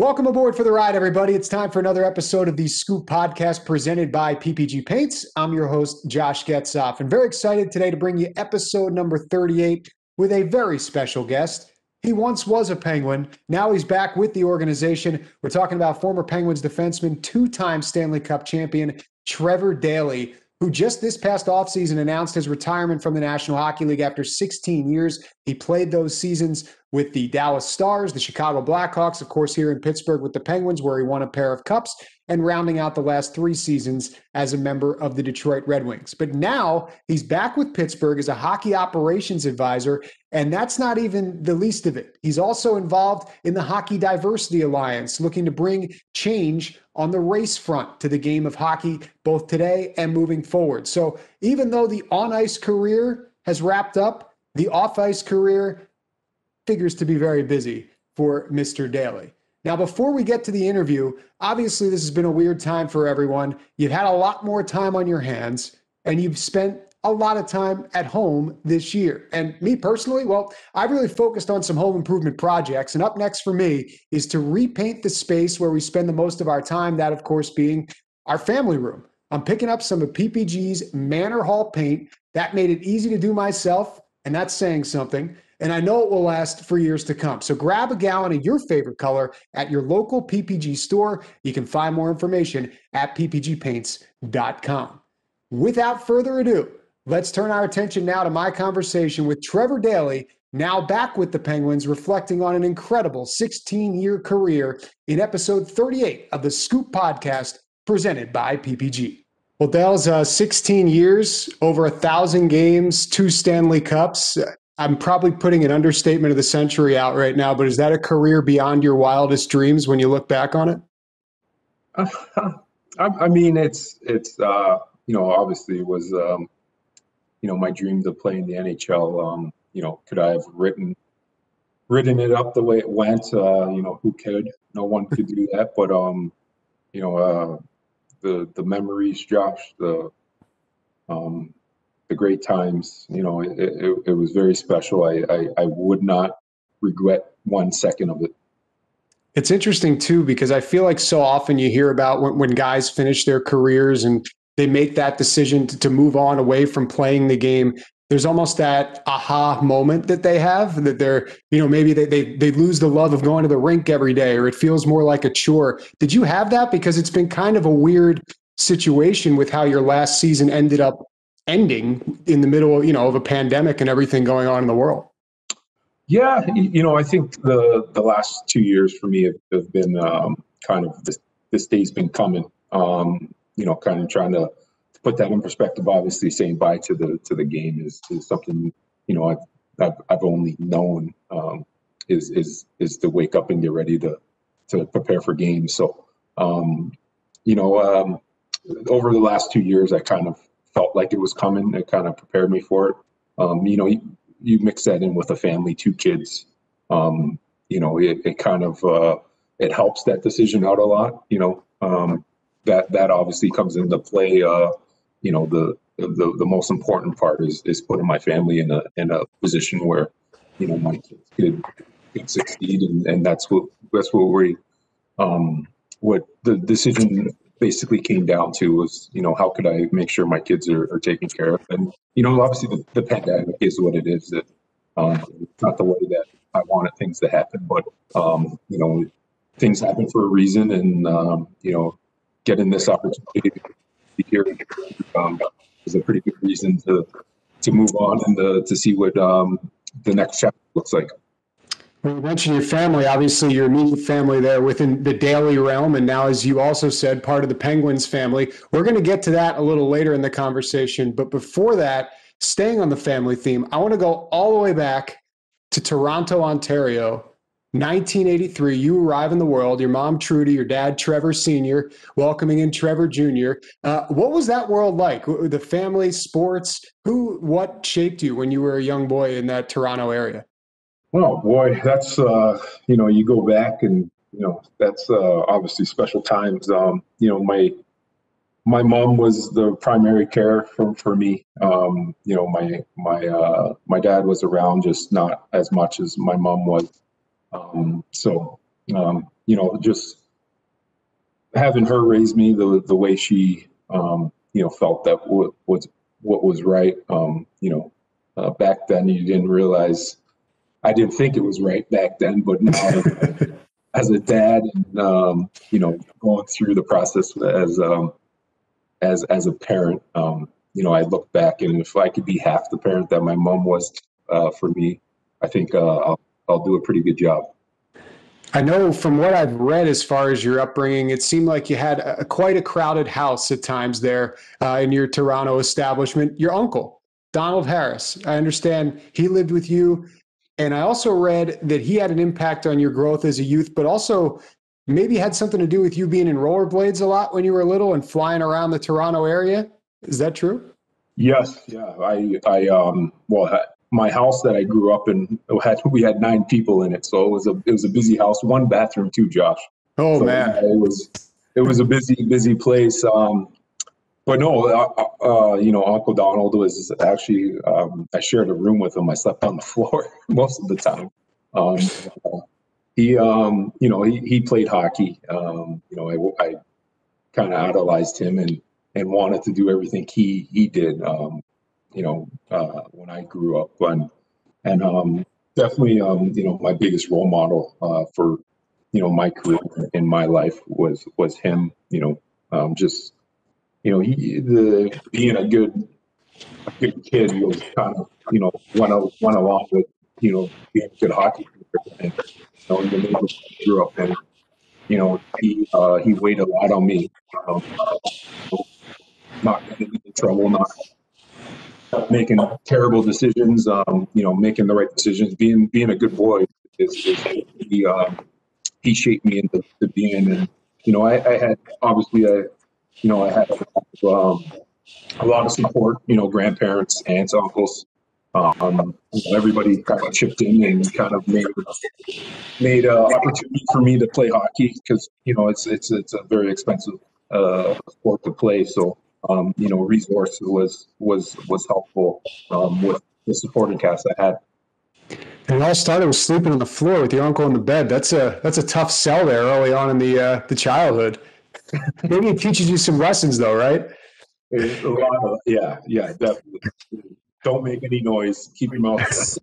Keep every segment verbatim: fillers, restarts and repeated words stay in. Welcome aboard for the ride, everybody. It's time for another episode of the Scoop Podcast presented by P P G Paints. I'm your host, Josh Getzoff, and very excited today to bring you episode number thirty-eight with a very special guest. He once was a Penguin. Now he's back with the organization. We're talking about former Penguins defenseman, two-time Stanley Cup champion, Trevor Daley, who just this past offseason announced his retirement from the National Hockey League after sixteen years. He played those seasons with the Dallas Stars, the Chicago Blackhawks, of course, here in Pittsburgh with the Penguins, where he won a pair of cups, and rounding out the last three seasons as a member of the Detroit Red Wings. But now he's back with Pittsburgh as a hockey operations advisor, and that's not even the least of it. He's also involved in the Hockey Diversity Alliance, looking to bring change on the race front to the game of hockey, both today and moving forward. So even though the on-ice career has wrapped up, the off-ice career figures to be very busy for Mister Daley. Now, before we get to the interview, obviously this has been a weird time for everyone. You've had a lot more time on your hands, and you've spent a lot of time at home this year. And me personally, well, I really focused on some home improvement projects. And up next for me is to repaint the space where we spend the most of our time, that, of course, being our family room. I'm picking up some of P P G's Manor Hall paint. That made it easy to do myself, and that's saying something. And I know it will last for years to come. So grab a gallon of your favorite color at your local P P G store. You can find more information at p p g paints dot com. Without further ado, let's turn our attention now to my conversation with Trevor Daley, now back with the Penguins, reflecting on an incredible sixteen-year career in episode thirty-eight of the Scoop Podcast presented by P P G. Well, Dal's uh, sixteen years, over one thousand games, two Stanley Cups. I'm probably putting an understatement of the century out right now, but is that a career beyond your wildest dreams when you look back on it? Uh, I, I mean, it's, it's uh, you know, obviously it was, um, you know, my dream to play in the N H L. Um, you know, could I have written, written it up the way it went? Uh, you know, who could? No one could do that. But, um, you know, uh, the the memories, Josh, the um, – the great times, you know, it, it, it was very special. I, I, I would not regret one second of it. It's interesting too, because I feel like so often you hear about when, when guys finish their careers and they make that decision to, to move on away from playing the game. There's almost that aha moment that they have that they're, you know, maybe they, they, they lose the love of going to the rink every day, or it feels more like a chore. Did you have that? Because it's been kind of a weird situation with how your last season ended up ending in the middle, you know, of a pandemic and everything going on in the world. Yeah, you know, I think the the last two years for me have, have been um, kind of this, this day's been coming. Um, you know, kind of trying to, to put that in perspective. Obviously, saying bye to the to the game is, is something, you know, I've I've, I've only known um, is is is to wake up and get ready to to prepare for games. So, um, you know, um, over the last two years, I kind of felt like it was coming. It kind of prepared me for it. Um, you know, you, you mix that in with a family, two kids. Um, you know, it, it kind of uh, it helps that decision out a lot. You know, um, that that obviously comes into play. Uh, you know, the, the the most important part is is putting my family in a in a position where, you know, my kids could, could succeed, and, and that's what that's what we um, what the decision basically came down to was, you know, how could I make sure my kids are, are taken care of? And, you know, obviously the, the pandemic is what it is. That, um, it's not the way that I wanted things to happen, but, um, you know, things happen for a reason. And, um, you know, getting this opportunity to be here um, is a pretty good reason to to move on and to, to see what um, the next chapter looks like. Well, you mentioned your family, obviously your immediate family there within the Daley realm, and now, as you also said, part of the Penguins family. We're going to get to that a little later in the conversation. But before that, staying on the family theme, I want to go all the way back to Toronto, Ontario, nineteen eighty-three. You arrive in the world, your mom, Trudy, your dad, Trevor Senior, welcoming in Trevor Junior Uh, what was that world like? The family, sports, who, what shaped you when you were a young boy in that Toronto area? Oh boy, that's, uh, you know, you go back and, you know, that's uh, obviously special times. Um, you know, my my mom was the primary care for, for me. Um, you know, my my uh, my dad was around, just not as much as my mom was. Um, so, um, you know, just having her raise me the the way she, um, you know, felt that w- was what was right. Um, you know, uh, back then you didn't realize, I didn't think it was right back then, but now as a dad, and um, you know, going through the process as um, as as a parent, um, you know, I look back, and if I could be half the parent that my mom was uh, for me, I think uh, I'll, I'll do a pretty good job. I know from what I've read as far as your upbringing, it seemed like you had a, quite a crowded house at times there uh, in your Toronto establishment. Your uncle, Donald Harris, I understand he lived with you. And I also read that he had an impact on your growth as a youth, but also maybe had something to do with you being in rollerblades a lot when you were little and flying around the Toronto area. Is that true? Yes. Yeah. I, I, um, well, I, my house that I grew up in, had, we had nine people in it. So it was a, it was a busy house, one bathroom too, Josh. Oh, so, man. Yeah, it was, it was a busy, busy place. Um, but no, uh, uh, you know, Uncle Donald was actually, um, I shared a room with him. I slept on the floor most of the time. Um, he, um, you know, he, he played hockey. Um, you know, I, I kind of idolized him and, and wanted to do everything he, he did. Um, you know, uh, when I grew up, and, and, um, definitely, um, you know, my biggest role model, uh, for, you know, my career in my life was, was him, you know, um, just, you know, he, the, being a good, a good kid was kind of, you know, went, went along with, you know, being a good hockey player, and, you know, in the middle of grew up, and, you know, he, uh, he weighed a lot on me, um, not getting into trouble, not making terrible decisions, um, you know, making the right decisions, being being a good boy. Is, is he, uh, he shaped me into to being, and you know, I, I had obviously, I, you know, I had um, a lot of support, you know, grandparents, aunts, uncles, um, you know, everybody kind of chipped in and kind of made made an opportunity for me to play hockey, because you know it's it's it's a very expensive uh, sport to play, so. Um, you know, resources was was was helpful um, with the supporting cast I had. And it all started with sleeping on the floor with your uncle in the bed. That's a that's a tough sell there early on in the uh, the childhood. Maybe it teaches you some lessons, though, right? A lot of, yeah, yeah, definitely. Don't make any noise. Keep your mouth shut.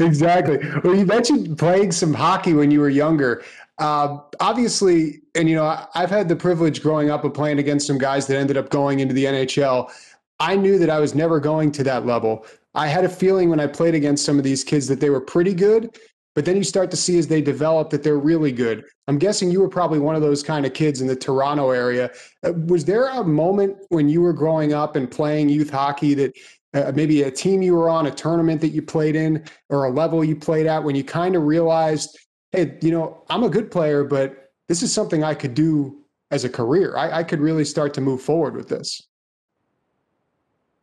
Exactly. Well, you mentioned playing some hockey when you were younger. Uh, obviously, and you know, I've had the privilege growing up of playing against some guys that ended up going into the N H L. I knew that I was never going to that level. I had a feeling when I played against some of these kids that they were pretty good, but then you start to see as they develop that they're really good. I'm guessing you were probably one of those kind of kids in the Toronto area. Uh, was there a moment when you were growing up and playing youth hockey that uh, maybe a team you were on, a tournament that you played in, or a level you played at, when you kind of realized, hey, you know, I'm a good player, but this is something I could do as a career. I, I could really start to move forward with this.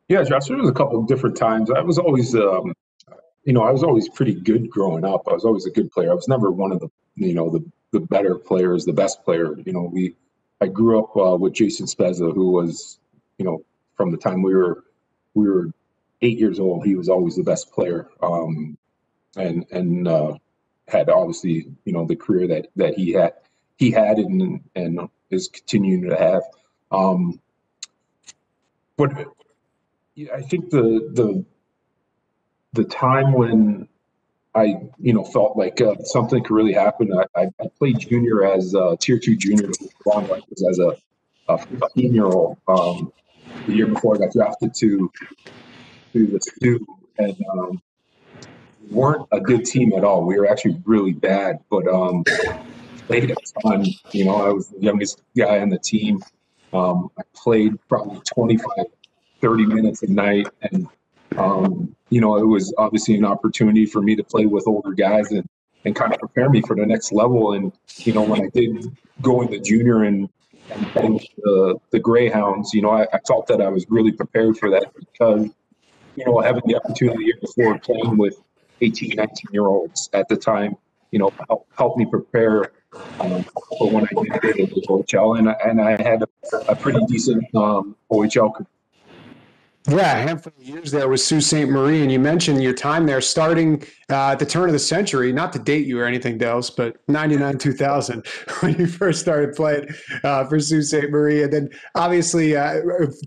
Yeah, Josh, there was a couple of different times. I was always, um, you know, I was always pretty good growing up. I was always a good player. I was never one of the, you know, the, the better players, the best player. You know, we, I grew up uh, with Jason Spezza, who was, you know, from the time we were, we were eight years old, he was always the best player. Um, and, and, uh, had obviously, you know, the career that, that he had, he had and, and is continuing to have. Um, but I think the, the, the time when I, you know, felt like uh, something could really happen, I, I played junior as a tier two junior as a fifteen year old, um, the year before I got drafted to, to the two, and, um, weren't a good team at all. We were actually really bad, but um, played a ton. You know, I was the youngest guy on the team. Um, I played probably twenty-five, thirty minutes a night, and um, you know, it was obviously an opportunity for me to play with older guys and, and kind of prepare me for the next level. And you know, when I did go into junior and, and the the Greyhounds, you know, I, I felt that I was really prepared for that, because you know, having the opportunity the year before playing with eighteen, nineteen-year-olds at the time, you know, help, help me prepare um, for when I did get into O H L, and I, and I had a, a pretty decent um, O H L Yeah, a handful of years there with Sault Ste. Marie, and you mentioned your time there starting uh, at the turn of the century, not to date you or anything else, but ninety-nine, two thousand when you first started playing uh, for Sault Ste. Marie, and then obviously uh,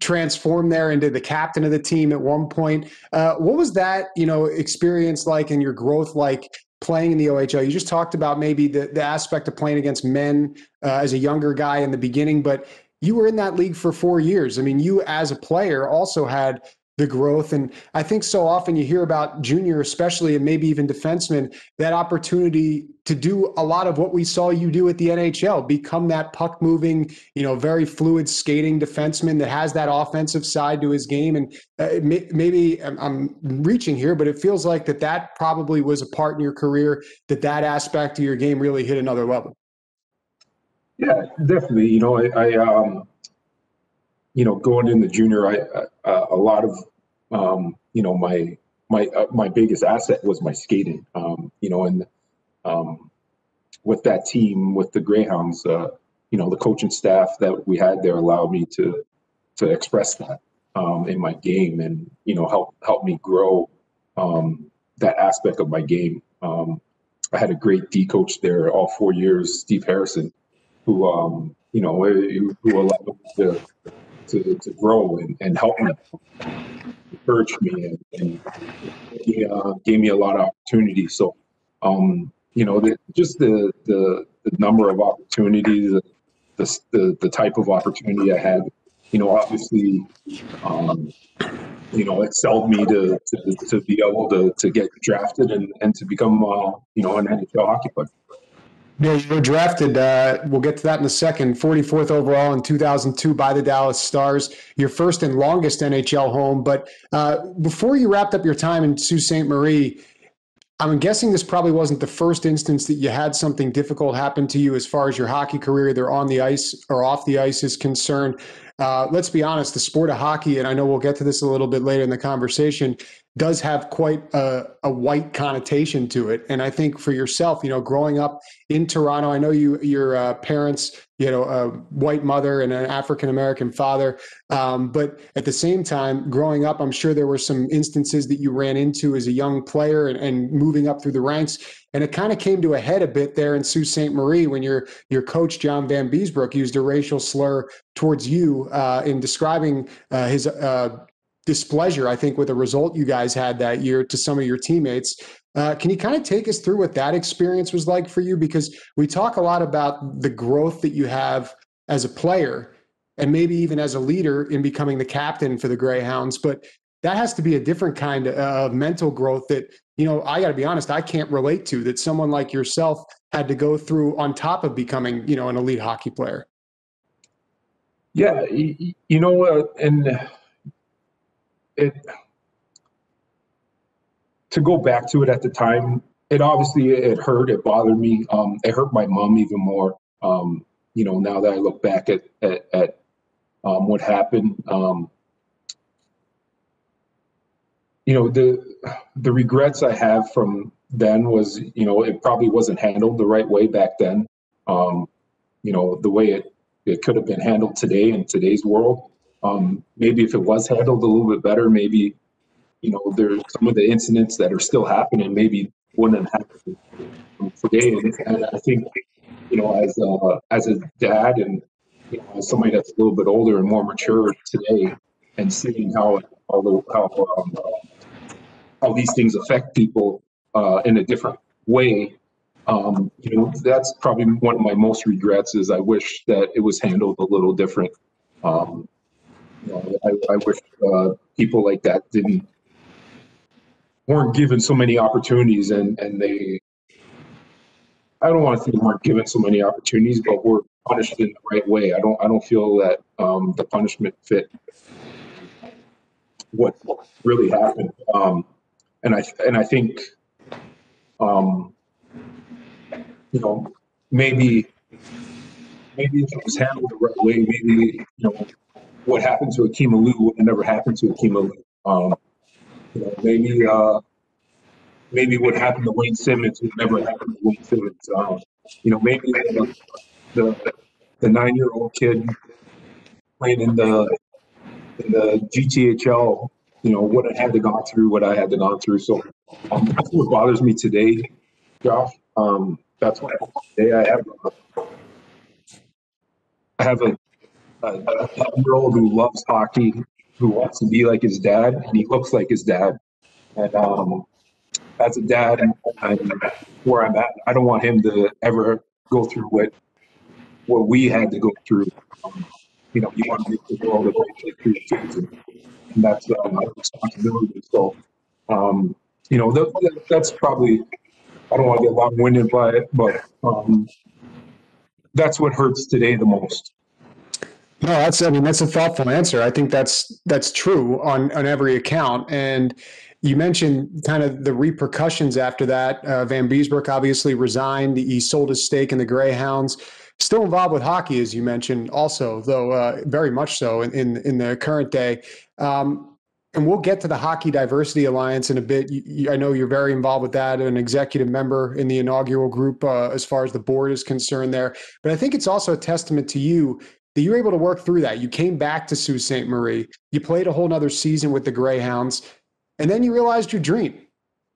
transformed there into the captain of the team at one point. Uh, what was that, you know, experience like and your growth like playing in the O H L? You just talked about maybe the, the aspect of playing against men uh, as a younger guy in the beginning, but you were in that league for four years. I mean, you as a player also had the growth. And I think so often you hear about junior, especially, and maybe even defensemen, that opportunity to do a lot of what we saw you do at the N H L, become that puck moving, you know, very fluid skating defenseman that has that offensive side to his game. And uh, may, maybe I'm, I'm reaching here, but it feels like that that probably was a part in your career, that that aspect of your game really hit another level. Yeah, definitely. You know, I, I um, you know, going in the junior, I, I a lot of, um, you know, my my uh, my biggest asset was my skating. Um, you know, and um, with that team, with the Greyhounds, uh, you know, the coaching staff that we had there allowed me to to express that um, in my game, and you know, help help me grow um, that aspect of my game. Um, I had a great D coach there all four years, Steve Harrison, who, um, you know, who allowed me to, to, to grow and, and help me, encourage me, and, and he uh, gave me a lot of opportunities. So, um, you know, the, just the, the the number of opportunities, the, the the type of opportunity I had, you know, obviously, um, you know, excelled me to, to to be able to to get drafted and, and to become, uh, you know, an N H L hockey player. Yeah, you were drafted, uh, we'll get to that in a second, forty-fourth overall in two thousand two by the Dallas Stars, your first and longest N H L home. But uh, before you wrapped up your time in Sault Ste. Marie, I'm guessing this probably wasn't the first instance that you had something difficult happen to you as far as your hockey career, either on the ice or off the ice, is concerned. Uh, let's be honest, the sport of hockey, and I know we'll get to this a little bit later in the conversation, does have quite a, a white connotation to it. And I think for yourself, you know, growing up in Toronto, I know you, your uh, parents, you know, a white mother and an African-American father. Um, but at the same time, growing up, I'm sure there were some instances that you ran into as a young player and, and moving up through the ranks. And it kind of came to a head a bit there in Sault Ste. Marie when your your coach, John Vanbiesbrouck, used a racial slur towards you uh, in describing uh, his uh, displeasure, I think, with a result you guys had that year to some of your teammates. Uh, can you kind of take us through what that experience was like for you? Because we talk a lot about the growth that you have as a player and maybe even as a leader in becoming the captain for the Greyhounds, but that has to be a different kind of uh, mental growth that, you know, I got to be honest, I can't relate to, that someone like yourself had to go through on top of becoming, you know, an elite hockey player. Yeah, you, you know, uh, and it, to go back to it at the time, it obviously, it hurt, it bothered me. Um, it hurt my mom even more, um, you know, now that I look back at, at, at um, what happened. Um, you know, the the regrets I have from then was, you know, it probably wasn't handled the right way back then. Um, you know, the way it, it could have been handled today in today's world. Um, maybe if it was handled a little bit better, maybe, you know, there's some of the incidents that are still happening, maybe wouldn't happen today. And I think, you know, as a, as a dad and, you know, as somebody that's a little bit older and more mature today, and seeing how how, how um, how these things affect people uh, in a different way, um, you know, that's probably one of my most regrets. Is I wish that it was handled a little different. Um, you know, I, I wish uh, people like that didn't weren't given so many opportunities, and and they. I don't want to think weren't given so many opportunities, but were punished in the right way. I don't. I don't feel that um, the punishment fit what really happened. Um, and I and I think, um, you know, maybe maybe if it was handled the right way, maybe, you know, what happened to Akim Aliu would have never happened to Akim Aliu. Um, you know, maybe uh, maybe what happened to Wayne Simmons would never happen to Wayne Simmons. Um, you know, maybe the the, the nine year old kid playing in the in the G T H L, you know, what I had to go through, what I had to go through. So um, that's what bothers me today, Josh. Um, that's why today I have a, I have a ten-year-old who loves hockey, who wants to be like his dad, and he looks like his dad. And um, as a dad, I, where I'm at, I don't want him to ever go through what what we had to go through. Um, you know, you want to make the world a better place, and that's uh, my responsibility. So, um, you know, that, that, that's probably, I don't want to get long-winded by it, but um, that's what hurts today the most. No, that's, I mean, that's a thoughtful answer. I think that's, that's true on, on every account. And you mentioned kind of the repercussions after that. Uh, Vanbiesbrouck obviously resigned. He sold his stake in the Greyhounds. Still involved with hockey, as you mentioned also, though uh, very much so in, in, in the current day. Um, and we'll get to the Hockey Diversity Alliance in a bit. You, you, I know you're very involved with that, an executive member in the inaugural group uh, as far as the board is concerned there. But I think it's also a testament to you that you were able to work through that. You came back to Sault Ste. Marie. You played a whole nother season with the Greyhounds, and then you realized your dream.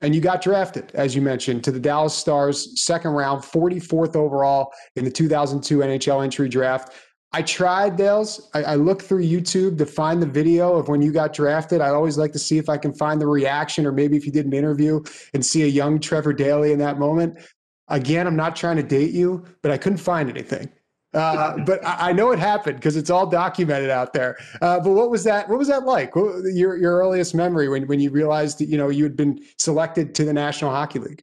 And you got drafted, as you mentioned, to the Dallas Stars, second round, forty-fourth overall in the two thousand two N H L entry draft. I tried, Dales. I, I looked through YouTube to find the video of when you got drafted. I always like to see if I can find the reaction, or maybe if you did an interview and see a young Trevor Daley in that moment. Again, I'm not trying to date you, but I couldn't find anything. Uh, but I know it happened because it's all documented out there. Uh, but what was that? What was that like? What, your your earliest memory when, when you realized that, you know, you had been selected to the National Hockey League?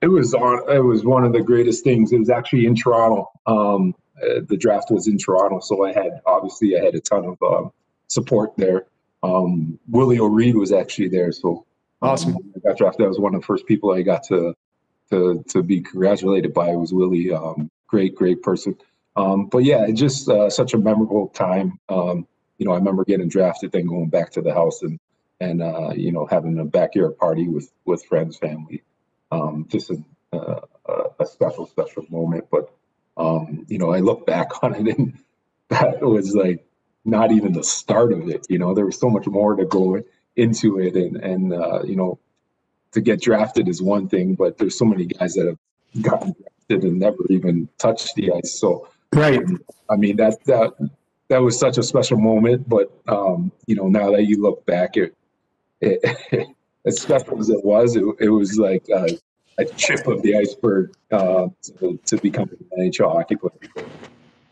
It was on. It was one of the greatest things. It was actually in Toronto. Um, uh, the draft was in Toronto, so I had obviously I had a ton of uh, support there. Um, Willie O'Reed was actually there, so um, awesome. I got drafted. I was one of the first people I got to to to be congratulated by. It was Willie. Um, great, great person. Um, but yeah, it's just uh, such a memorable time. Um, you know, I remember getting drafted, then going back to the house and, and uh, you know, having a backyard party with, with friends, family. Um, just a, uh, a special, special moment. But, um, you know, I look back on it, and that was like not even the start of it. You know, there was so much more to go into it. And, and uh, you know, to get drafted is one thing, but there's so many guys that have gotten drafted and never even touched the ice. So, right. I mean, that that that was such a special moment. But, um, you know, now that you look back, it, it, as special as it was, it, it was like a, a chip of the iceberg uh, to, to become an N H L hockey player.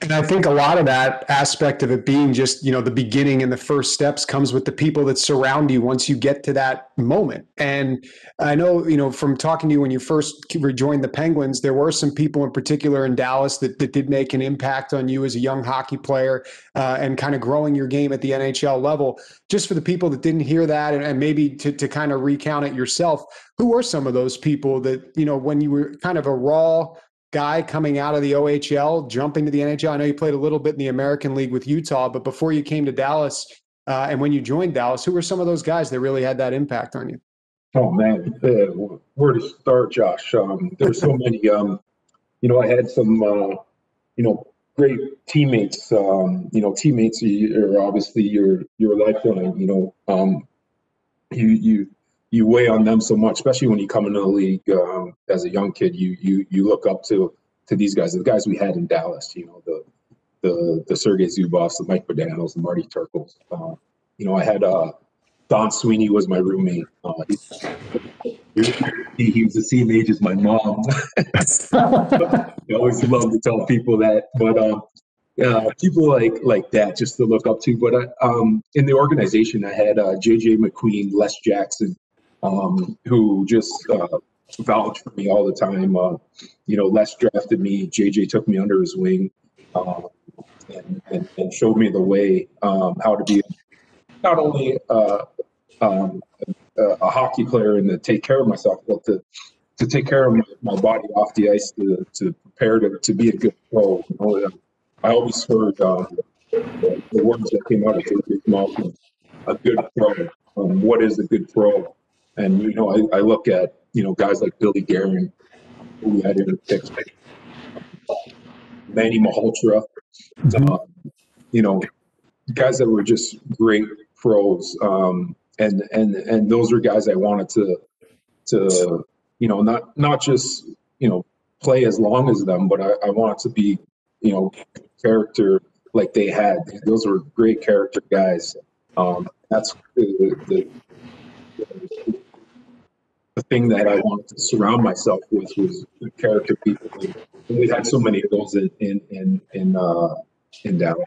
And I think a lot of that aspect of it being just, you know, the beginning and the first steps comes with the people that surround you once you get to that moment. And I know, you know, from talking to you when you first rejoined the Penguins, there were some people in particular in Dallas that, that did make an impact on you as a young hockey player uh, and kind of growing your game at the N H L level. Just for the people that didn't hear that and, and maybe to, to kind of recount it yourself, who were some of those people that, you know, when you were kind of a raw guy coming out of the O H L, jumping to the N H L? I know you played a little bit in the American League with Utah, but before you came to Dallas uh, and when you joined Dallas, who were some of those guys that really had that impact on you? Oh, man, uh, where to start, Josh? Um, there's so many. Um, you know, I had some, uh, you know, great teammates. Um, you know, teammates are obviously your your lifeline. You know, um, you you. You weigh on them so much, especially when you come into the league um, as a young kid. You you you look up to to these guys, the guys we had in Dallas. You know, the the the Sergei Zubovs, the Mike Modanos, the Marty Turcos. Uh, you know, I had uh, Don Sweeney was my roommate. Uh, he, he was the same age as my mom. I always love to tell people that, but um, uh, people like like that just to look up to. But I, um, in the organization, I had uh, J J McQueen, Les Jackson. Um, who just uh, vouched for me all the time. Uh, you know, Les drafted me. J J took me under his wing um, and, and, and showed me the way, um, how to be not only uh, um, a, a hockey player and to take care of myself, but to, to take care of my, my body off the ice, to, to prepare to, to be a good pro. You know, I always heard um, the, the words that came out of J J's mouth, a good pro. Um, what is a good pro? And, you know, I, I look at, you know, guys like Billy Guerin, who we had in the picks, Manny Malhotra, mm-hmm. um, you know, guys that were just great pros. Um, and, and, and those were guys I wanted to, to, you know, not, not just, you know, play as long as them, but I, I wanted to be, you know, character like they had. Those were great character guys. Um, that's the, the, the the thing that I wanted to surround myself with, was the character people. And we had so many of those in in in in, uh, in Dallas.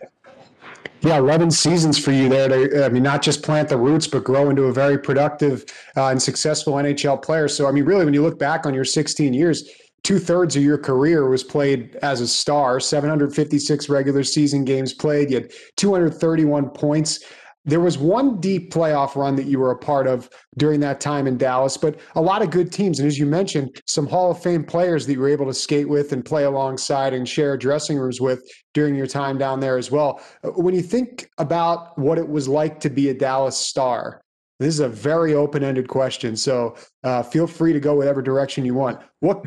Yeah, eleven seasons for you there. To, I mean, not just plant the roots, but grow into a very productive uh, and successful N H L player. So, I mean, really, when you look back on your sixteen years, two thirds of your career was played as a star. seven hundred fifty-six regular season games played. You had two hundred thirty-one points. There was one deep playoff run that you were a part of during that time in Dallas, but a lot of good teams. And as you mentioned, some Hall of Fame players that you were able to skate with and play alongside and share dressing rooms with during your time down there as well. When you think about what it was like to be a Dallas Star, this is a very open-ended question, so uh, feel free to go whatever direction you want. What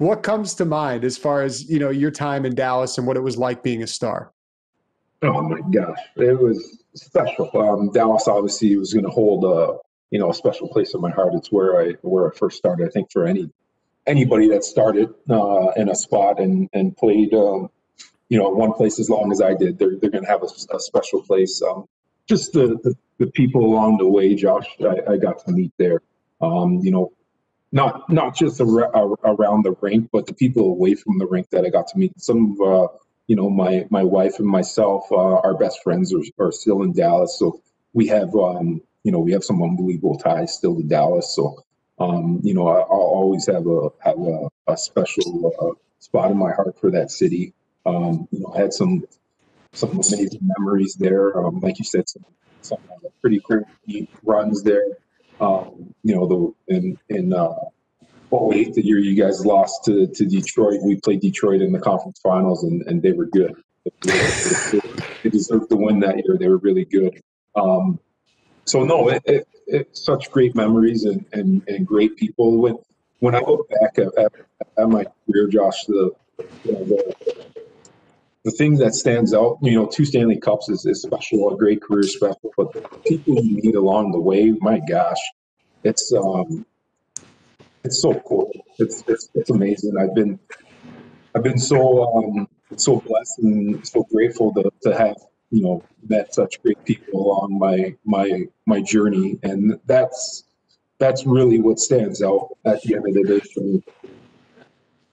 what comes to mind as far as, you know, your time in Dallas and what it was like being a star? Oh my gosh, it was special. Um, Dallas obviously was going to hold a you know a special place in my heart. It's where I where I first started. I think for any anybody that started uh, in a spot and and played um, you know one place as long as I did, they're they're going to have a, a special place. Um, just the, the the people along the way, Josh, I, I got to meet there. Um, you know, not not just around the rink, but the people away from the rink that I got to meet. Some of uh, You know, my my wife and myself, uh, our best friends are, are still in Dallas. So we have, um, you know, we have some unbelievable ties still to Dallas. So, um, you know, I, I'll always have a have a, a special uh, spot in my heart for that city. Um, you know, I had some some amazing memories there. Um, like you said, some, some pretty great runs there. Um, you know, the in in. Uh, oh eight, the year you guys lost to, to Detroit. We played Detroit in the conference finals, and, and they were good. They deserved to win that year. They were really good. Um, so, no, it, it, it, such great memories and, and, and great people. When when I look back at, at, at my career, Josh, the, you know, the the thing that stands out, you know, two Stanley Cups is, is special, a great career special, but the people you meet along the way, my gosh, it's um, – it's so cool. It's, it's it's amazing. I've been I've been so um, so blessed and so grateful to, to have you know met such great people along my my my journey, and that's that's really what stands out at the end of the day for me.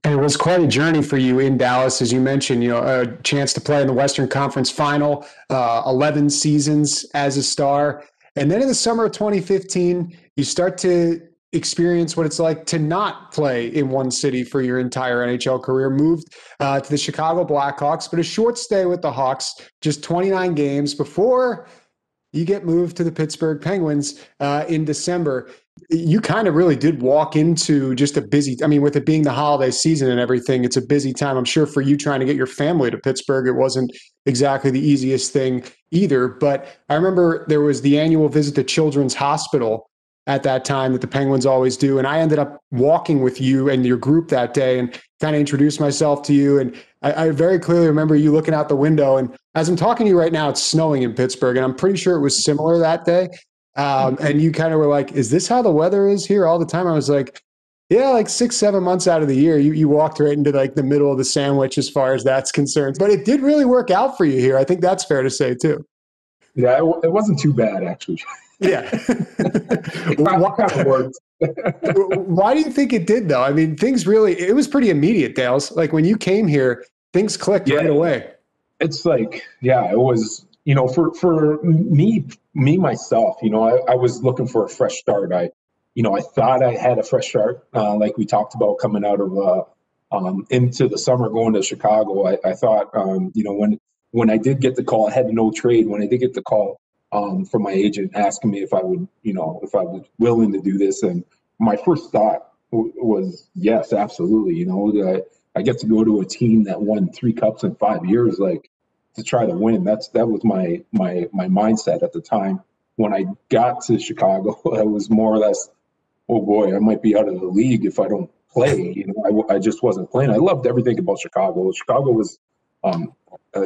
And it was quite a journey for you in Dallas, as you mentioned. You know, a chance to play in the Western Conference Final, uh, eleven seasons as a star, and then in the summer of twenty fifteen, you start to experience what it's like to not play in one city for your entire N H L career. Moved uh, to the Chicago Blackhawks, but a short stay with the Hawks, just twenty-nine games before you get moved to the Pittsburgh Penguins uh, in December. You kind of really did walk into just a busy, I mean, with it being the holiday season and everything, it's a busy time. I'm sure for you trying to get your family to Pittsburgh, it wasn't exactly the easiest thing either. But I remember there was the annual visit to Children's Hospital at that time that the Penguins always do. And I ended up walking with you and your group that day and kind of introduced myself to you. And I, I very clearly remember you looking out the window. And as I'm talking to you right now, it's snowing in Pittsburgh. And I'm pretty sure it was similar that day. Um, and you kind of were like, is this how the weather is here all the time? I was like, yeah, like six, seven months out of the year, you, you walked right into like the middle of the sandwich as far as that's concerned. But it did really work out for you here. I think that's fair to say too. Yeah, it, it wasn't too bad actually. Yeah. why, why do you think it did though? I mean, things really, it was pretty immediate, Dales. Like when you came here, things clicked yeah, right away. It's like, yeah, it was, you know, for, for me, me, myself, you know, I, I was looking for a fresh start. I, you know, I thought I had a fresh start. Uh, like we talked about coming out of, uh, um, into the summer, going to Chicago. I, I thought, um, you know, when, when I did get the call, I had no trade. When I did get the call, Um, from my agent asking me if I would, you know, if I was willing to do this. And my first thought w- was, yes, absolutely. You know, I, I get to go to a team that won three cups in five years, like to try to win. That's, that was my, my, my mindset at the time. When I got to Chicago, I was more or less, oh boy, I might be out of the league if I don't play. You know, I, I just wasn't playing. I loved everything about Chicago. Chicago was, um, uh,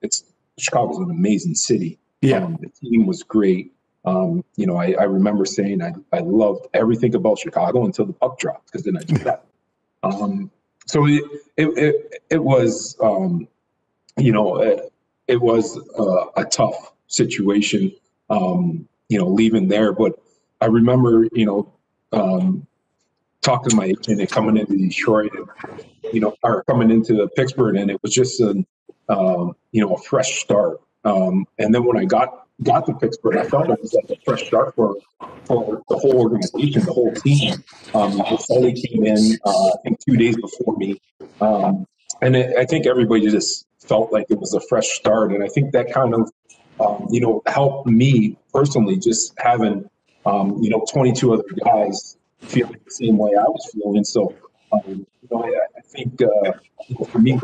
it's, Chicago's an amazing city. Yeah. Um, the team was great. Um, you know, I, I remember saying I, I loved everything about Chicago until the puck dropped, because then I just left. Um, so it it it, it was, um, you know, it, it was a, a tough situation, um, you know, leaving there. But I remember, you know, um, talking to my agent and coming into Detroit, and, you know, or coming into Pittsburgh, and it was just an, um, you know, a fresh start. Um, and then when I got got to Pittsburgh, I felt it was like a fresh start for for the whole organization, the whole team. Um, Sully came in, uh, I think, two days before me, um, and it, I think everybody just felt like it was a fresh start. And I think that kind of, um, you know, helped me personally, just having, um, you know, twenty-two other guys feeling the same way I was feeling. So, um, you know, I, I think uh, you know, for me,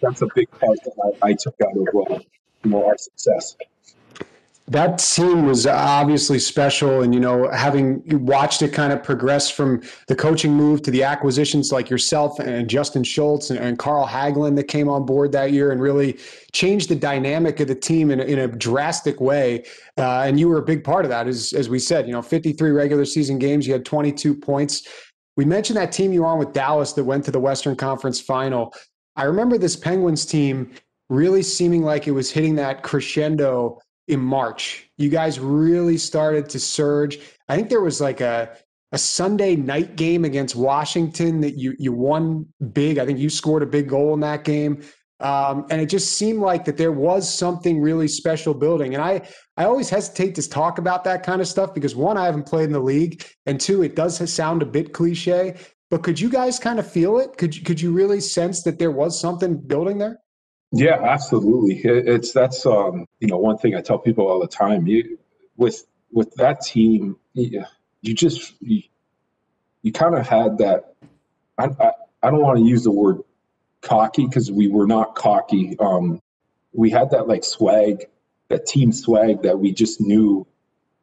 that's a big part that I, I took out of. Uh, More success. That team was obviously special, and you know, having watched it kind of progress from the coaching move to the acquisitions like yourself and Justin Schultz and, and Carl Hagelin that came on board that year and really changed the dynamic of the team in, in a drastic way. Uh, and you were a big part of that, as as we said. You know, fifty-three regular season games, you had twenty-two points. We mentioned that team you were on with Dallas that went to the Western Conference Final. I remember this Penguins team really seeming like it was hitting that crescendo in March. You guys really started to surge. I think there was like a, a Sunday night game against Washington that you you won big. I think you scored a big goal in that game. Um, and it just seemed like that there was something really special building. And I, I always hesitate to talk about that kind of stuff because, one, I haven't played in the league, and two, it does sound a bit cliche. But could you guys kind of feel it? Could you, could you really sense that there was something building there? Yeah, absolutely. It's that's um, you know, one thing I tell people all the time. You with with that team, you, you just you, you kind of had that. I I, I don't want to use the word cocky because we were not cocky. Um, we had that like swag, that team swag that we just knew.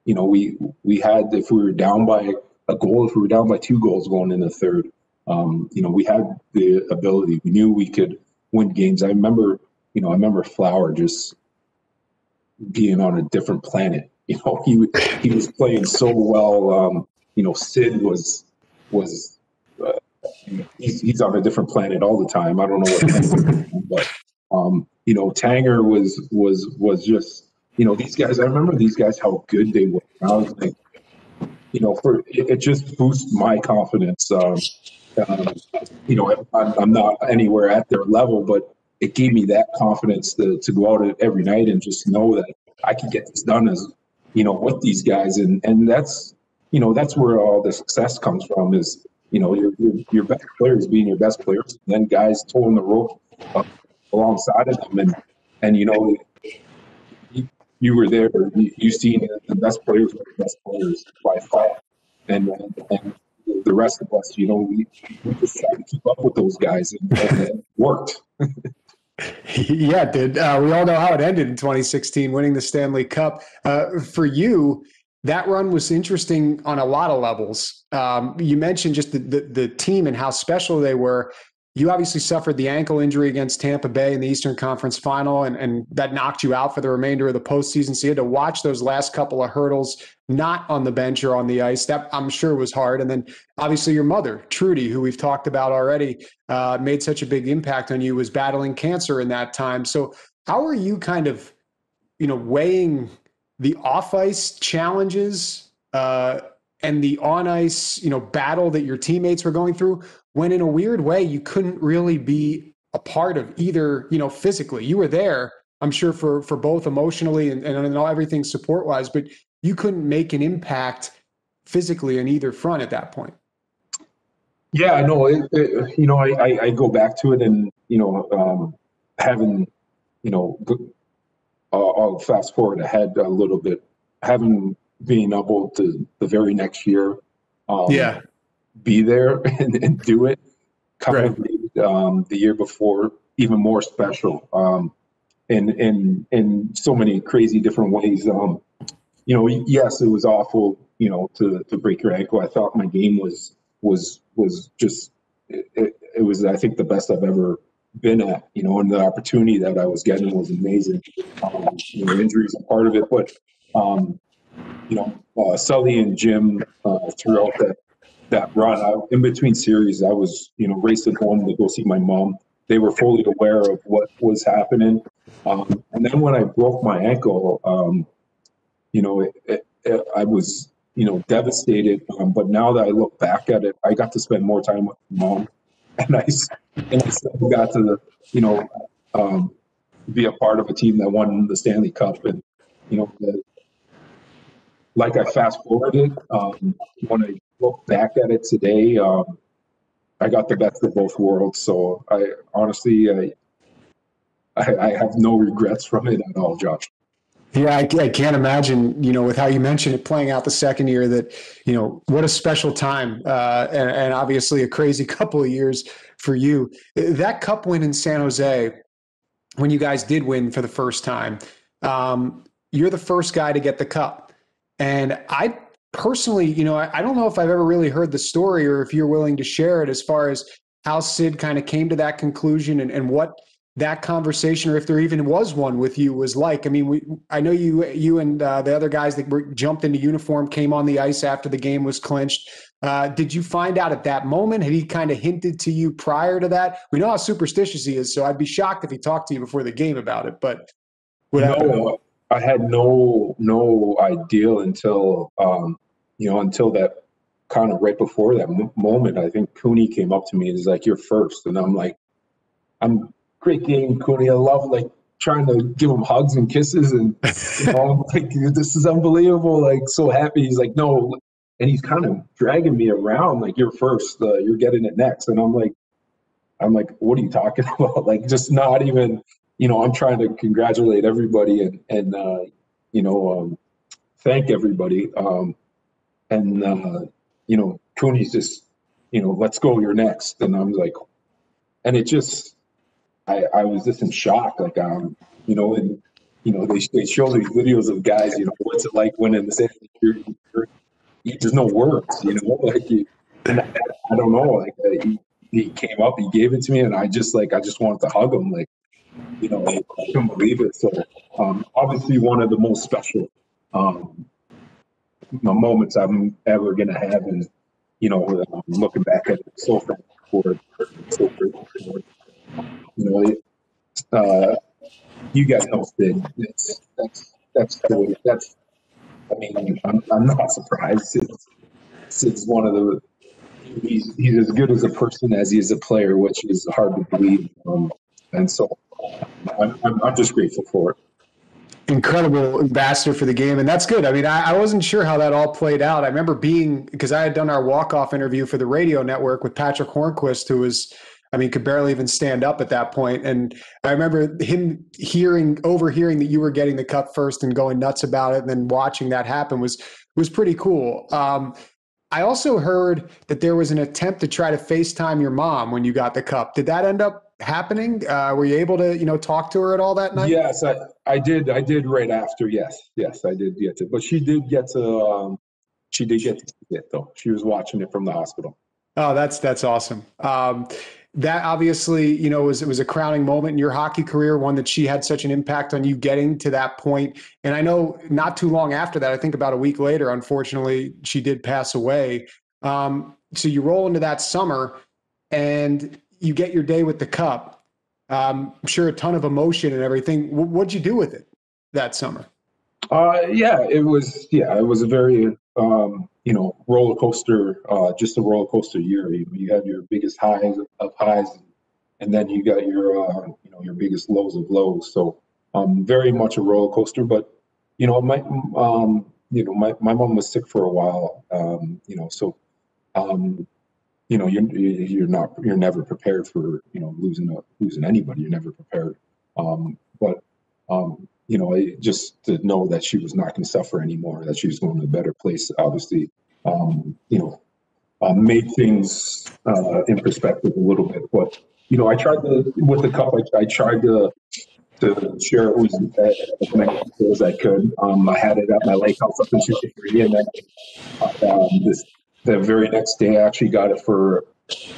You know, we we had, if we were down by a goal, if we were down by two goals going in the third. Um, you know, we had the ability. We knew we could win games. I remember, you know, I remember Flower just being on a different planet. You know, he he was playing so well. Um, you know, Sid was was uh, he's, he's on a different planet all the time. I don't know what, but um, you know, Tanger was was was just, you know, these guys. I remember these guys how good they were. I was like, you know, for it, it just boosts my confidence. Um, Um, you know, I'm, I'm not anywhere at their level, but it gave me that confidence to, to go out every night and just know that I could get this done, as you know, with these guys. And and that's, you know, that's where all the success comes from, is, you know, your your, your best players being your best players, and then guys towing the rope uh, alongside of them, and and you know, you, you were there, you, you seen the best players were the best players by far, and and. and the rest of us, you know, we, we just tried to keep up with those guys, and, and it worked. Yeah, it did. Uh, we all know how it ended in twenty sixteen, winning the Stanley Cup. Uh, for you, that run was interesting on a lot of levels. Um, you mentioned just the, the, the team and how special they were. You obviously suffered the ankle injury against Tampa Bay in the Eastern Conference Final, and, and that knocked you out for the remainder of the postseason. So you had to watch those last couple of hurdles, not on the bench or on the ice. That, I'm sure, was hard. And then obviously your mother, Trudy, who we've talked about already, uh, made such a big impact on you, was battling cancer in that time. So how are you kind of, you know, weighing the off-ice challenges uh, and the on-ice, you know, battle that your teammates were going through, when in a weird way you couldn't really be a part of either, you know, physically? You were there, I'm sure, for for both emotionally and, and, and all, everything support-wise, but you couldn't make an impact physically on either front at that point. Yeah, no, it, it, you know, I, I, I go back to it, and, you know, um, having, you know, I'll, I'll fast forward ahead a little bit, having being able to the very next year, um, yeah. be there and, and do it kind right. of made, um, the year before even more special, um, in, in, in so many crazy different ways. Um, you know, yes, it was awful, you know, to, to break your ankle. I thought my game was, was, was just, it, it was, I think, the best I've ever been at, you know, and the opportunity that I was getting was amazing. Um, you know, injuries are part of it, but, um, you know, uh, Sully and Jim uh, throughout that, that run, I, in between series, I was, you know, racing home to go see my mom. They were fully aware of what was happening. Um, and then when I broke my ankle, um, you know, it, it, it, I was, you know, devastated. Um, but now that I look back at it, I got to spend more time with my mom. And I, and I still got to, you know, um, be a part of a team that won the Stanley Cup. And, you know, the, like I fast forwarded, um, when I look back at it today, um, I got the best of both worlds. So I honestly, I, I, I have no regrets from it at all, Josh. Yeah, I, I can't imagine, you know, with how you mentioned it playing out the second year that, you know, what a special time uh, and, and obviously a crazy couple of years for you. That cup win in San Jose, when you guys did win for the first time, um, you're the first guy to get the cup. And I personally, you know, I, I don't know if I've ever really heard the story or if you're willing to share it as far as how Sid kind of came to that conclusion and, and what that conversation, or if there even was one with you, was like. I mean, we, I know you you and uh, the other guys that were, jumped into uniform came on the ice after the game was clinched. Uh, did you find out at that moment? Had he kind of hinted to you prior to that? We know how superstitious he is, so I'd be shocked if he talked to you before the game about it. But what happened? No, I had no no idea until um, you know until that kind of right before that m- moment. I think Cooney came up to me and is like, "You're first," and I'm like, "I'm." Great game, Cooney. I love like trying to give him hugs and kisses, and you know, I'm like, this is unbelievable. Like, so happy. He's like, no, and he's kind of dragging me around. Like, you're first. Uh, you're getting it next. And I'm like, I'm like, what are you talking about? Like, just not even. You know, I'm trying to congratulate everybody and and uh, you know um, thank everybody. Um, and uh, you know, Cooney's just, you know, let's go. You're next. And I'm like, and it just. I, I was just in shock, like, um, you know, and, you know, they they show these videos of guys, you know, what's it like winning the Stanley Cup? There's no words, you know, like, you, and I, I don't know, like, uh, he, he came up, he gave it to me, and I just, like, I just wanted to hug him, like, you know, like, I couldn't believe it. So, um, obviously one of the most special um, moments I'm ever going to have, and, you know, um, looking back at it, so far forward, so far forward. You know, it, uh, you guys know Sid. It's, that's that's cool. That's. I mean, I'm I'm not surprised. Sid's, Sid's one of the. He's he's as good as a person as he is a player, which is hard to believe. Um, and so, I'm, I'm I'm just grateful for it. Incredible ambassador for the game, and that's good. I mean, I, I wasn't sure how that all played out. I remember being because I had done our walk-off interview for the radio network with Patrick Hornquist, who was. I mean, could barely even stand up at that point. And I remember him hearing, overhearing that you were getting the cup first and going nuts about it. And then watching that happen was, was pretty cool. Um, I also heard that there was an attempt to try to FaceTime your mom when you got the cup. Did that end up happening? Uh, were you able to, you know, talk to her at all that night? Yes, I, I did. I did right after. Yes. Yes, I did get to, but she did get to, um, she did get to see it though. She was watching it from the hospital. Oh, that's, that's awesome. Um, That obviously, you know, was it was a crowning moment in your hockey career, one that she had such an impact on you getting to that point. And I know not too long after that, I think about a week later, unfortunately, she did pass away. Um, so you roll into that summer and you get your day with the cup. Um, I'm sure a ton of emotion and everything. W- what'd you do with it that summer? Uh, yeah, it was. Yeah, it was a very, um, you know, roller coaster, uh, just a roller coaster year. You, you had your biggest highs of highs, and then you got your, uh, you know, your biggest lows of lows. So, um, very much a roller coaster. But, you know, my, um, you know, my, my mom was sick for a while. Um, you know, so, um, you know, you're you're not you're never prepared for, you know, losing a, losing anybody. You're never prepared. Um, but. Um, you know, just to know that she was not going to suffer anymore, that she was going to a better place, obviously, um, you know, uh, made things uh, in perspective a little bit. But, you know, I tried to, with the cup, I, I tried to to share it with as many people as I could. Um, I had it at my lake house up in Sault Ste. Marie, and then uh, um, this, the very next day I actually got it for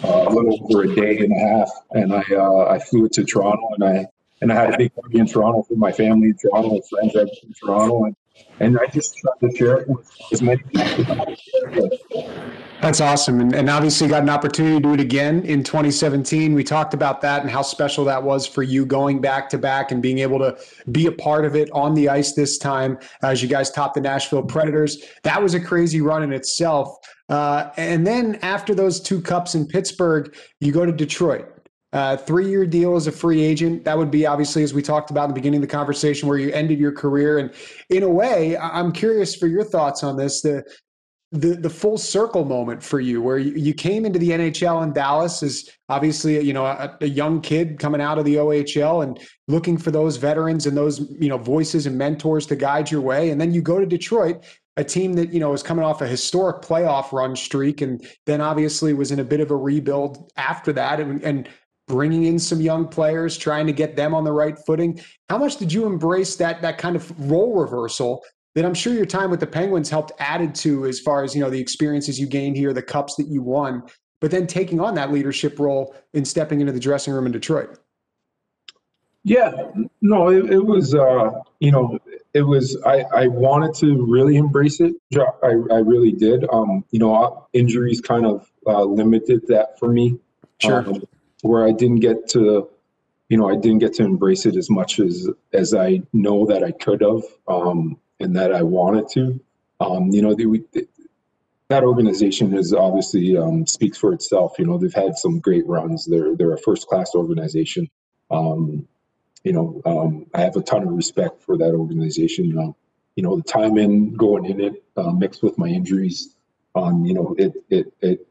uh, a little over a day and a half, and I uh, I flew to Toronto, and I and I had a big party in Toronto for my family in Toronto and friends out in Toronto, and and I just tried to share it with as many people. That's awesome, and, and obviously got an opportunity to do it again in twenty seventeen. We talked about that and how special that was for you, going back to back and being able to be a part of it on the ice this time as you guys topped the Nashville Predators. That was a crazy run in itself. Uh, and then after those two cups in Pittsburgh, you go to Detroit. Uh, three-year deal as a free agent. That would be obviously, as we talked about in the beginning of the conversation, where you ended your career. And in a way, I'm curious for your thoughts on this, the the the full circle moment for you, where you, you came into the N H L in Dallas as obviously, you know, a, a young kid coming out of the O H L and looking for those veterans and those, you know, voices and mentors to guide your way. And then you go to Detroit, a team that, you know, was coming off a historic playoff run streak, and then obviously was in a bit of a rebuild after that, and and bringing in some young players, trying to get them on the right footing. How much did you embrace that that kind of role reversal that I'm sure your time with the Penguins helped added to, as far as, you know, the experiences you gained here, the cups that you won, but then taking on that leadership role and stepping into the dressing room in Detroit? Yeah, no, it, it was, uh, you know, it was, I, I wanted to really embrace it. I, I really did. Um, you know, injuries kind of uh, limited that for me. Sure. Um, where I didn't get to, you know, I didn't get to embrace it as much as as I know that I could have, um, and that I wanted to. Um, you know, the, we, the, that organization is obviously um, speaks for itself. You know, they've had some great runs. They're they're a first-class organization. Um, you know, um, I have a ton of respect for that organization. Um, you know, the time in going in it, uh, mixed with my injuries, um, you know, it it it.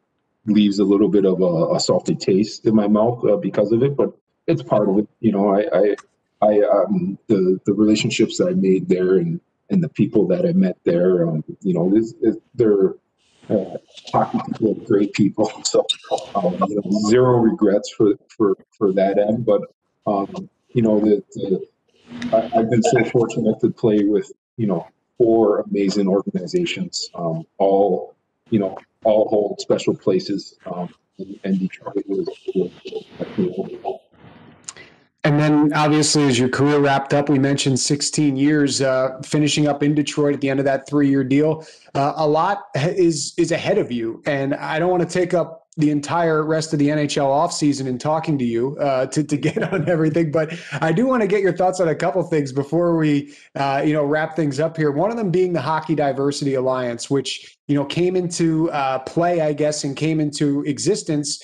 leaves a little bit of a, a salty taste in my mouth uh, because of it, but it's part of it. You know, I, I, I um, the the relationships that I made there, and and the people that I met there, um, you know, it's, it's, they're uh, hockey people, great people. So um, you know, zero regrets for for for that end. But um, you know, the, the I, I've been so fortunate to play with, you know, four amazing organizations, um, all you know. all hold special places, um, and Detroit was cool. And then obviously, as your career wrapped up, we mentioned sixteen years, uh, finishing up in Detroit at the end of that three-year deal. Uh, a lot is is ahead of you, and I don't want to take up the entire rest of the N H L offseason and talking to you uh, to, to get on everything. But I do want to get your thoughts on a couple things before we, uh, you know, wrap things up here. One of them being the Hockey Diversity Alliance, which, you know, came into uh, play, I guess, and came into existence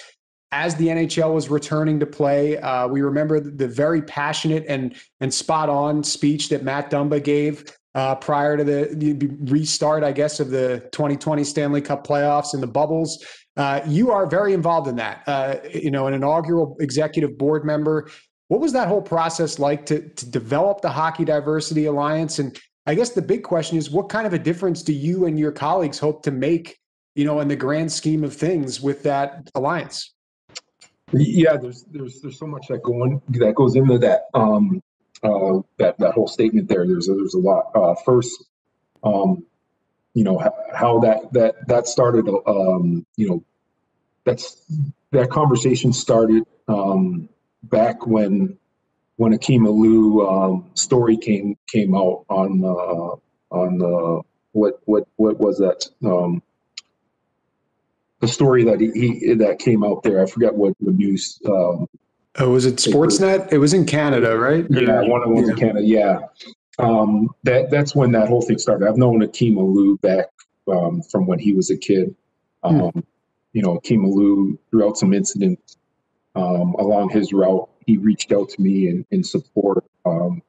as the N H L was returning to play. Uh, we remember the very passionate and, and spot on speech that Matt Dumba gave Uh, prior to the, the restart, I guess, of the twenty twenty Stanley Cup playoffs and the bubbles. Uh, you are very involved in that, uh, you know, an inaugural executive board member. What was that whole process like to, to develop the Hockey Diversity Alliance? And I guess the big question is, what kind of a difference do you and your colleagues hope to make, you know, in the grand scheme of things with that alliance? Yeah, there's there's there's so much that going that goes into that. Um, Uh, that that whole statement there, there's there's a lot. Uh, first, um, you know how, how that that that started. Um, you know, that's that conversation started um, back when when Akim Aliu um, story came came out on uh, on uh, what what what was that um, the story that he, he that came out there. I forget what the news. Um, Oh, was it Sportsnet? It was in Canada, right? Yeah, one of them was in Canada, yeah. Um, that, that's when that whole thing started. I've known Akim Aliu back um, from when he was a kid. Um, hmm. You know, Akim Aliu, throughout some incidents um, along his route, he reached out to me in, in support. Um,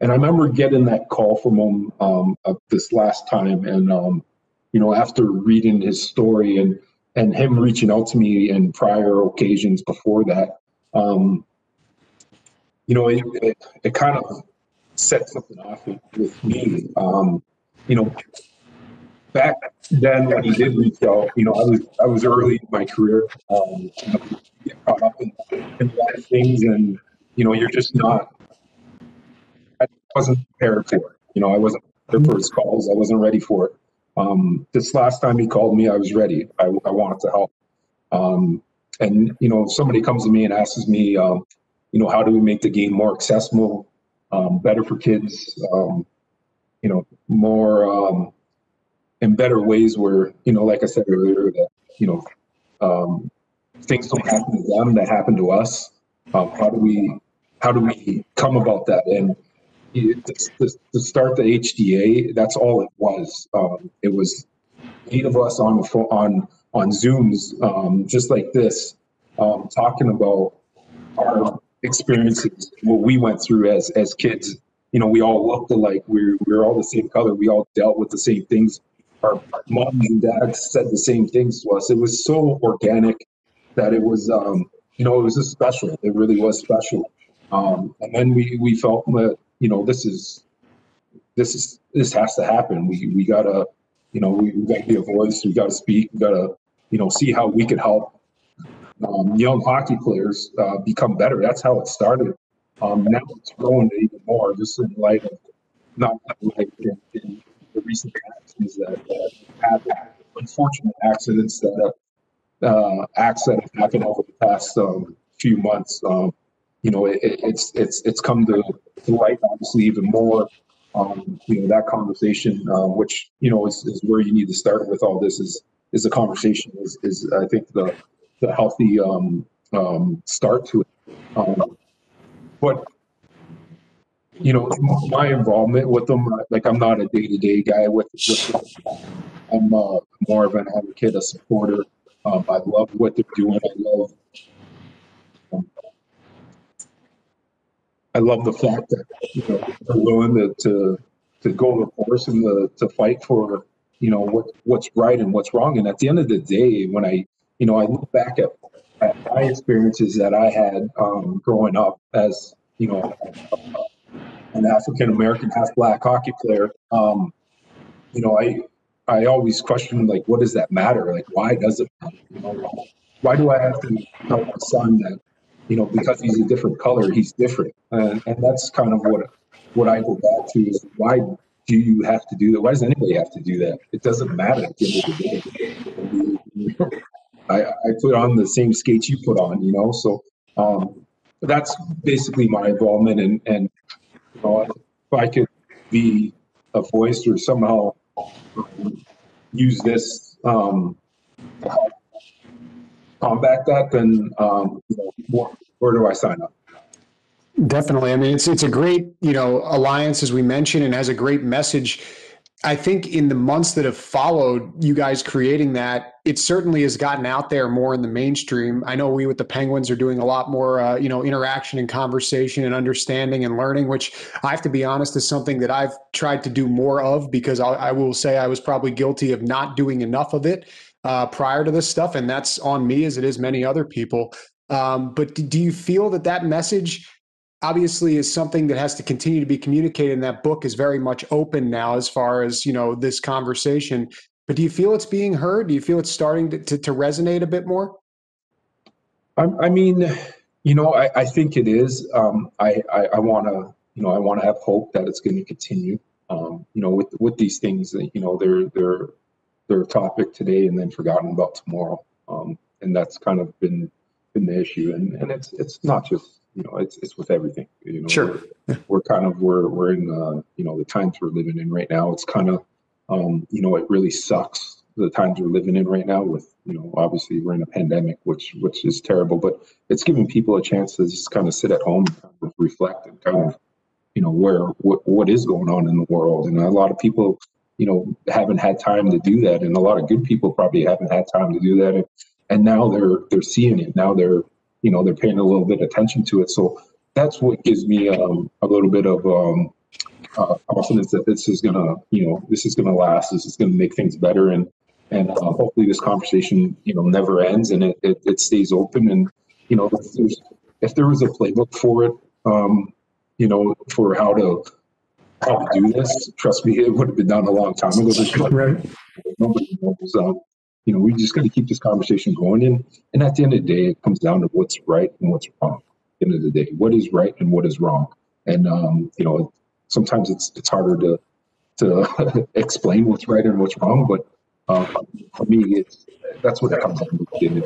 and I remember getting that call from him um, uh, this last time. And, um, you know, after reading his story and, and him reaching out to me in prior occasions before that, Um, you know, it, it, it kind of set something off with me. Um, you know, back then when he did reach out, you know, I was I was early in my career. Um, you know, get caught up in, in a lot of things, and you know, you're just not. I wasn't prepared for it. You know, I wasn't prepared for his calls. I wasn't ready for it. Um, this last time he called me, I was ready. I, I wanted to help. Um, and, you know, somebody comes to me and asks me, um, you know, how do we make the game more accessible, um, better for kids, um, you know, more um, in better ways where, you know, like I said earlier, that, you know, um, things don't happen to them that happen to us. Um, how do we how do we come about that? And to, to start the H D A, that's all it was. Um, it was eight of us on on on Zooms, um, just like this, um, talking about our experiences, what we went through as as kids. You know, we all looked alike. We we were all the same color. We all dealt with the same things. Our moms and dads said the same things to us. It was so organic that it was, um, you know, it was just special. It really was special. Um, and then we, we felt that, you know, this is, this is, this has to happen. We, we gotta, you know, we, we gotta be a voice. We gotta speak. We gotta, you know, see how we could help um, young hockey players uh, become better. That's how it started. Um, now it's grown even more, just in light of not like in, in the recent accidents that uh, have unfortunate accidents that have, Uh, acts that have happened over the past um, few months. Um, you know, it, it's it's it's come to light, obviously, even more. Um, you know, that conversation, uh, which you know is, is where you need to start with all this, is is a conversation. Is, is I think the the healthy um, um, start to it. Um, but you know, my involvement with them, like I'm not a day-to-day guy with, with them. I'm uh, more of an advocate, a supporter. Um, I love what they're doing. I love, um, I love the fact that you know they're willing to to, to go to the course and to, to fight for you know what what's right and what's wrong. And at the end of the day, when I you know I look back at, at my experiences that I had um, growing up as you know an African American, half black hockey player, um, you know I. I always question, like, what does that matter? Like, why does it matter? You know, why do I have to tell my son that, you know, because he's a different color, he's different? And, and that's kind of what what I go back to is, why do you have to do that? Why does anybody have to do that? It doesn't matter at the end of the day. I, I put on the same skates you put on, you know? So um, that's basically my involvement. And, and you know, if I could be a voice or somehow use this um, to help combat that, then um, you know, where, where do I sign up? Definitely. I mean, it's it's a great you know alliance, as we mentioned, and has a great message. I think in the months that have followed you guys creating that, it certainly has gotten out there more in the mainstream. I know we with the Penguins are doing a lot more, uh, you know, interaction and conversation and understanding and learning, which I have to be honest is something that I've tried to do more of, because I, I will say I was probably guilty of not doing enough of it uh, prior to this stuff. And that's on me as it is many other people. Um, but do you feel that that message obviously is something that has to continue to be communicated, and that book is very much open now as far as, you know, this conversation, but do you feel it's being heard? Do you feel it's starting to, to, to resonate a bit more? I, I mean, you know, I, I think it is. Um, I, I, I want to, you know, I want to have hope that it's going to continue, um, you know, with, with these things that, you know, they're, they're, they're a topic today and then forgotten about tomorrow. Um, and that's kind of been, been the issue. And, and it's, it's not just, you know, it's it's with everything. You know, sure. we're, we're kind of we're we're in the you know the times we're living in right now. It's kind of um, you know it really sucks the times we're living in right now. With you know obviously we're in a pandemic, which which is terrible, but it's giving people a chance to just kind of sit at home, kind of reflect, and kind of you know where what what is going on in the world. And a lot of people you know haven't had time to do that, and a lot of good people probably haven't had time to do that. And, and now they're they're seeing it. Now they're you know, they're paying a little bit of attention to it. So that's what gives me um, a little bit of um, uh, confidence that this is going to, you know, this is going to last. This is going to make things better. And and uh, hopefully this conversation, you know, never ends and it, it, it stays open. And, you know, if, there's, if there was a playbook for it, um, you know, for how to how to do this, trust me, it would have been done a long time ago. Right. Nobody knows. Um, You know, we just got to keep this conversation going. And, and at the end of the day, it comes down to what's right and what's wrong. At the end of the day, what is right and what is wrong? And, um, you know, sometimes it's it's harder to to explain what's right and what's wrong. But um, for me, it's, that's what it comes down to.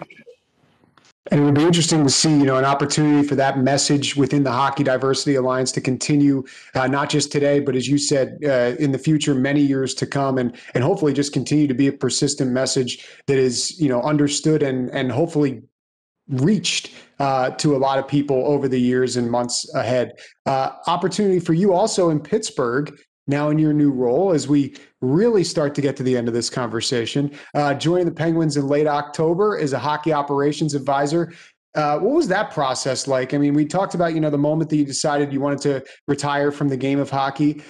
And it would be interesting to see, you know, an opportunity for that message within the Hockey Diversity Alliance to continue, uh, not just today, but as you said, uh, in the future, many years to come, and and hopefully just continue to be a persistent message that is, you know, understood and and hopefully reached uh, to a lot of people over the years and months ahead. Uh, opportunity for you also in Pittsburgh, now in your new role, as we really start to get to the end of this conversation. Uh, joining the Penguins in late October as a hockey operations advisor. Uh, what was that process like? I mean, we talked about, you know, the moment that you decided you wanted to retire from the game of hockey.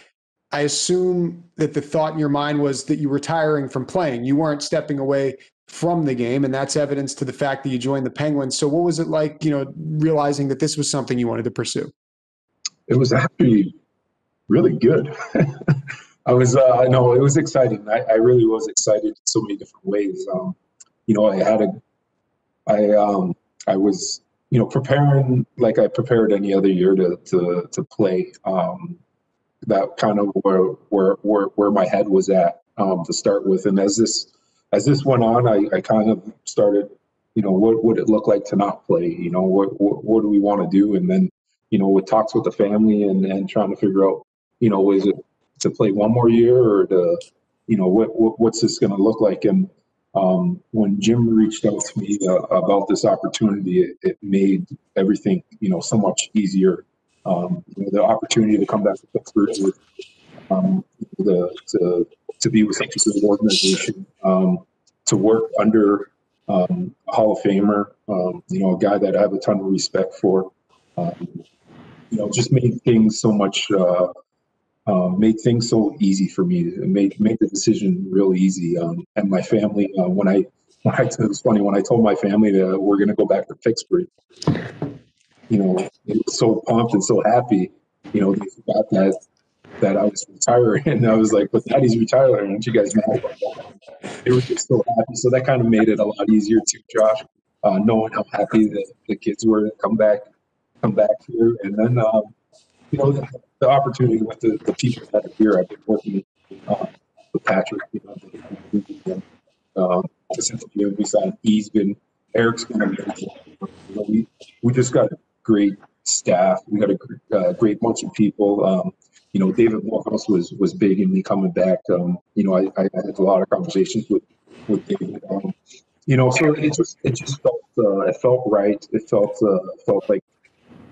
I assume that the thought in your mind was that you were retiring from playing. You weren't stepping away from the game, and that's evidence to the fact that you joined the Penguins. So what was it like, you know, realizing that this was something you wanted to pursue? It was actually really good. I was, uh, no, it was exciting. I, I really was excited in so many different ways. Um, you know, I had a, I, um, I was, you know, preparing like I prepared any other year to, to, to play. Um, that kind of where, where, where, where my head was at, um, to start with. And as this, as this went on, I, I kind of started, you know, what would it look like to not play? You know, what, what, what do we want to do? And then, you know, with talks with the family and, and trying to figure out, you know, is it to play one more year or to, you know, what, what what's this going to look like? And um, when Jim reached out to me uh, about this opportunity, it, it made everything, you know, so much easier. Um, you know, the opportunity to come back to Pittsburgh, with, um, the, to to be with such a good organization, um, to work under um, a Hall of Famer, um, you know, a guy that I have a ton of respect for. Um, you know, just made things so much, uh, uh, made things so easy for me. It made made the decision real easy. Um, and my family, uh, when I, when I, it was funny when I told my family that we're going to go back to Pittsburgh. You know, it was so pumped and so happy. You know, they forgot that that I was retiring, and I was like, "But Daddy's retiring, aren't you guys mad about that?" They were just so happy, so that kind of made it a lot easier too, Josh. Uh, knowing how happy that the kids were to come back. Come back here, and then um, you know the, the opportunity with the, the people that are here. I've been working uh, with Patrick, you know, um, since we signed. He's been Eric's been amazing. You know, we we just got a great staff. We got a uh, great bunch of people. Um, you know, David Morehouse was was big in me coming back. Um, you know, I, I had a lot of conversations with with David. Um, you know, so it just it just felt uh, it felt right. It felt uh, felt like.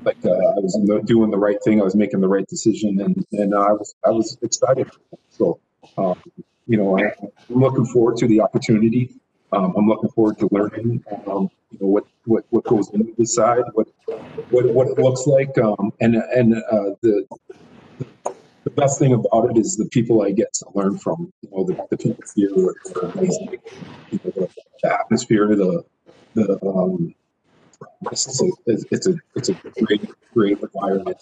Like uh, I was doing the right thing, I was making the right decision, and and uh, I was I was excited. So, um, you know, I, I'm looking forward to the opportunity. Um, I'm looking forward to learning, um, you know, what, what what goes into this side, what what what it looks like, um, and and uh, the the best thing about it is the people I get to learn from. You know, the, the people here, are amazing. You know, the, the atmosphere, the the um, It's a, it's a, it's a great, great environment.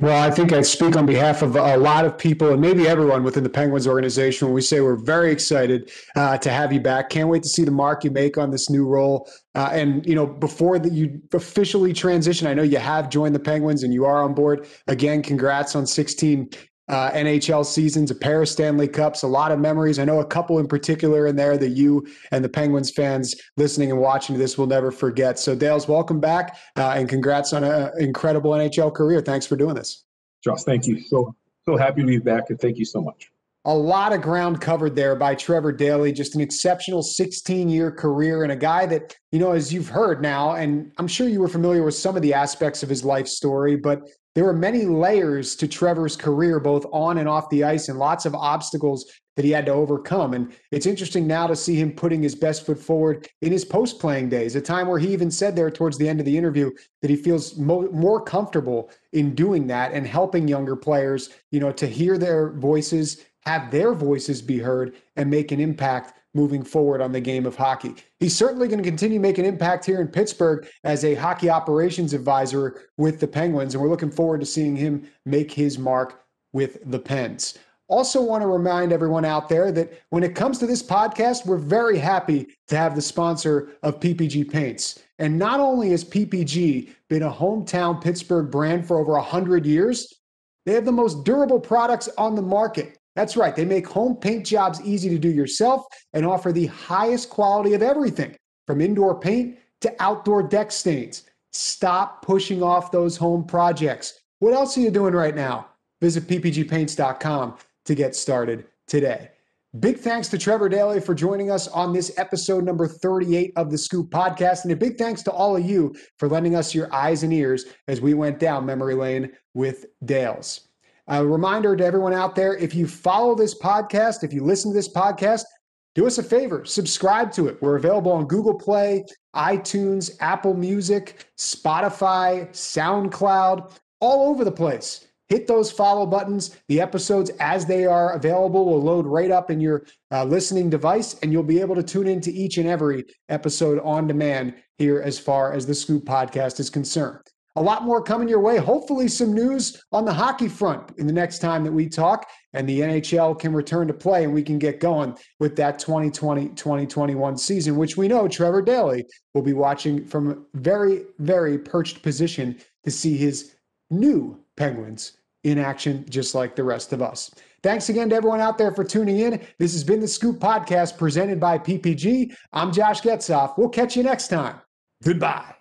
Well, I think I speak on behalf of a lot of people and maybe everyone within the Penguins organization when we say we're very excited uh, to have you back. Can't wait to see the mark you make on this new role. Uh, and, you know, before that you officially transition, I know you have joined the Penguins and you are on board. Again, congrats on sixteen Uh, N H L seasons, a pair of Stanley Cups, a lot of memories. I know a couple in particular in there that you and the Penguins fans listening and watching this will never forget. So, Dales, welcome back uh, and congrats on an incredible N H L career. Thanks for doing this. Josh, thank you. So, so happy to be back, and thank you so much. A lot of ground covered there by Trevor Daley, just an exceptional sixteen-year career and a guy that, you know, as you've heard now, and I'm sure you were familiar with some of the aspects of his life story, but there were many layers to Trevor's career, both on and off the ice, and lots of obstacles that he had to overcome. And it's interesting now to see him putting his best foot forward in his post-playing days, a time where he even said there towards the end of the interview that he feels mo- more comfortable in doing that and helping younger players, you know, to hear their voices, have their voices be heard, and make an impact moving forward on the game of hockey. He's certainly going to continue to make an impact here in Pittsburgh as a hockey operations advisor with the Penguins, and we're looking forward to seeing him make his mark with the Pens. Also want to remind everyone out there that when it comes to this podcast, we're very happy to have the sponsor of P P G Paints. And not only has P P G been a hometown Pittsburgh brand for over one hundred years, they have the most durable products on the market. That's right. They make home paint jobs easy to do yourself and offer the highest quality of everything. from indoor paint to outdoor deck stains. Stop pushing off those home projects. What else are you doing right now? Visit p p g paints dot com to get started today. Big thanks to Trevor Daley for joining us on this episode number thirty-eight of the Scoop Podcast. And a big thanks to all of you for lending us your eyes and ears as we went down memory lane with Dales. A reminder to everyone out there, if you follow this podcast, if you listen to this podcast, do us a favor, subscribe to it. We're available on Google Play, iTunes, Apple Music, Spotify, SoundCloud, all over the place. Hit those follow buttons. The episodes as they are available will load right up in your uh, listening device, and you'll be able to tune into each and every episode on demand here as far as the Scoop Podcast is concerned. A lot more coming your way. Hopefully some news on the hockey front in the next time that we talk, and the N H L can return to play and we can get going with that twenty twenty twenty twenty-one season, which we know Trevor Daley will be watching from a very, very perched position to see his new Penguins in action, just like the rest of us. Thanks again to everyone out there for tuning in. This has been the Scoop Podcast presented by P P G. I'm Josh Getzoff. We'll catch you next time. Goodbye.